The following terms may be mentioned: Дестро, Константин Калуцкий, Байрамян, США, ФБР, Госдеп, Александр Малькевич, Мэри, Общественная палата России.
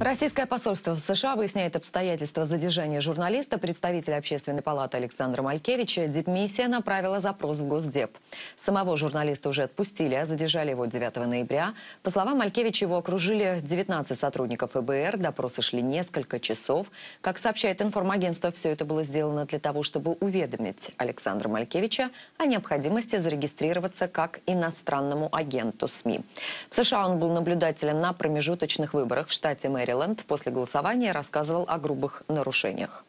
Российское посольство в США выясняет обстоятельства задержания журналиста, представителя Общественной палаты Александра Малькевича. Дипмиссия направила запрос в Госдеп. Самого журналиста уже отпустили, а задержали его 9 ноября. По словам Малькевича, его окружили 19 сотрудников ФБР. Допросы шли несколько часов. Как сообщает информагентство, все это было сделано для того, чтобы уведомить Александра Малькевича о необходимости зарегистрироваться как иностранному агенту СМИ. В США он был наблюдателем на промежуточных выборах в штате Мэри. После голосования рассказывал о грубых нарушениях.